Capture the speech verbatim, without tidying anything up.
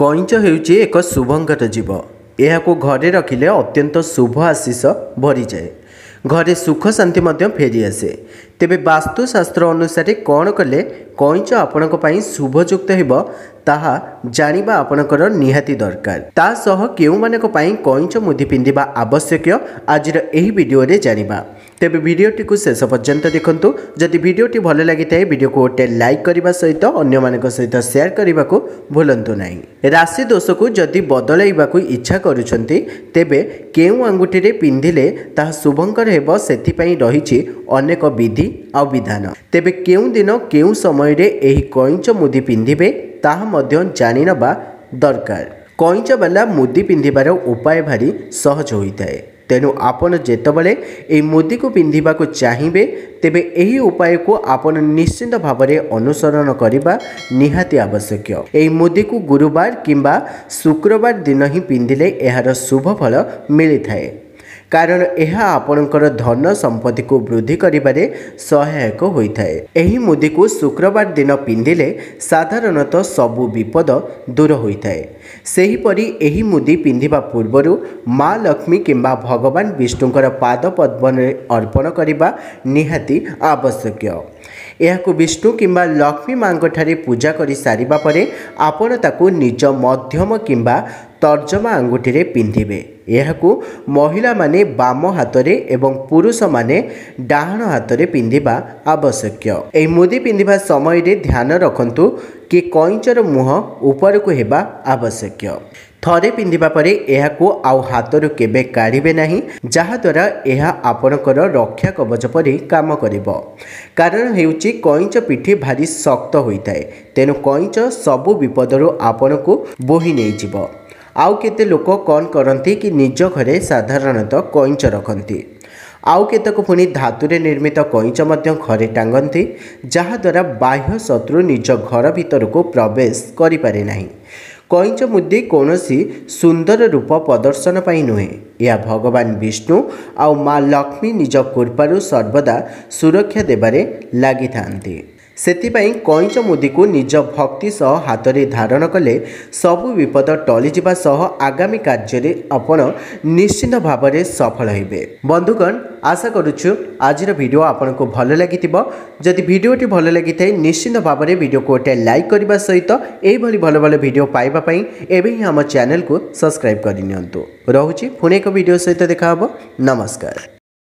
कईच हेउचे एक शुभंकर जीव। यह घरे रखिले अत्यंत शुभ आशीष भरी जाए, घरे सुख शांति फेरी आसे। तेबे वास्तुशास्त्र अनुसार कौन कले कईच आपण शुभयुक्त हेबो ताहा जानिबा आपणकर निहाती दरकार। तासह केउ माने को पाई कईच मुदी पिंधिबा आवश्यक आज एही वीडियो रे जानिबा। तेबे वीडियोटी को शेष पर्यंत देखंतु। जदि वीडियोटी भल लागिताए वीडियो को गोटे लाइक करबा सहित अन्य मानक सहित शेयर करबा को भूलंतु नाही। राशि दोष को जदि बदलाइबा को इच्छा करूछंती तेबे केउ अंगुठी रे पिंधिले ताहा शुभंकर हेबो सेति पई रहिछि अनेक विधि आ विधान। तेबे केउ दिन केउ समय रे एही कईच मुदी पिंधिबे ताहा मध्य जानि नबा दरकार। कईच वाला मुदी पिंधिबार उपाय भारी सहज होता है, तेनु आपन जेतबले ए मुदी को पिंधिबा को चाहिए तेबे एही उपाय को आपन निश्चिंत भाव में अनुसरण करबा निहाती आवश्यक। ए मुदी को गुरुवार किंबा शुक्रवार दिन ही पिंधिले एहार शुभ फल मिलता है, कारण यह आपणकर धन संपत्ति को वृद्धि करिबारे सहायक होता है। एही मुदी को शुक्रवार दिन पिंधिले साधारणतः सबु विपद दूर होता है। सेहीपरि एही मुदी पिंधिबा पूर्वरु माँ लक्ष्मी किंबा भगवान विष्णुंकर पाद पद्मने अर्पण करिबा निहाती आवश्यक। यह विष्णु किंबा लक्ष्मी माँक ठारे पूजा करि सारिबा परे आपण ताकु निज मध्यम किंबा तर्जमा अंगुठी रे पिंधिबे। यहकु महिला माने बाम हातरे एवं पुरुष माने डाहण हातरे पिंधिबा आवश्यक। ए मुदी पिंधिबा समय रे ध्यान रखंतु कि कईचर मुह ऊपर को हेबा आवश्यक। थरे पिंधिबा परे यहकु आउ हातरु केबे काढिबे नाही, जहा द्वारा यह आपणकर रक्षा कवच परि काम करिबो। कारण हेउची कईच पिठी भारी शक्त होइताए, तेनु कईच सबु विपदरु आपणकु बोहि नै जिवो। आउ केते लोक कौन करती कि निज घरे साधारणतः कईच रखती, आउ केतक पुणी धातुरे निर्मित कईच घरे टांगती, जहाद्वारा बाह्य शत्रु निज घर भीतर को प्रवेश करिपारे नाही। कईच मुदी कौनसी सुंदर रूप प्रदर्शन पाई नुहे, या भगवान विष्णु आउ माँ लक्ष्मी निज कृपारु सर्वदा सुरक्षा देबारे लागि थांती। सेथिपाई कईच मुदी को निज भक्ति सह हातरे धारण कले सबु विपद टली जिबा सह आगामी कार्य आपण निश्चिंत भाव में सफल होबे। बंधुगण, आशा करूछु आजिर वीडियो आपनको भल लागिथिबो। जदि वीडियोटी भल लागिथाय निश्चिंत भाव में वीडियो को गोटे लाइक करबा सहित एभली भल भल वीडियो पाइबा पई एबे ही हम चैनल को सब्सक्राइब करिनियंतु। रहुछि पुणे एक वीडियो सहित देखा हबो। नमस्कार।